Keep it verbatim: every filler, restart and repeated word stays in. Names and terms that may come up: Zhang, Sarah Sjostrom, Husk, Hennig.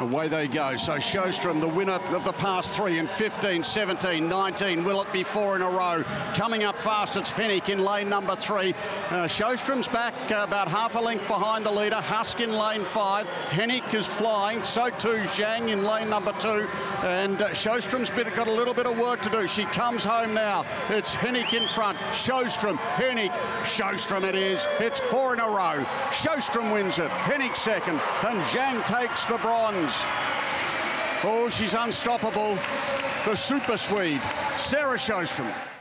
Away they go. So Sjostrom, the winner of the past three in fifteen, seventeen, nineteen. Will it be four in a row? Coming up fast, it's Hennig in lane number three. Uh, Sjostrom's back uh, about half a length behind the leader. Husk in lane five. Hennig is flying. So too Zhang in lane number two. And uh, Sjostrom's bit, got a little bit of work to do. She comes home now. It's Hennig in front. Sjostrom, Hennig, Sjostrom it is. It's four in a row. Sjostrom wins it. Hennig second. And Zhang takes the bronze. Oh, she's unstoppable. The super Swede, Sarah Sjostrom.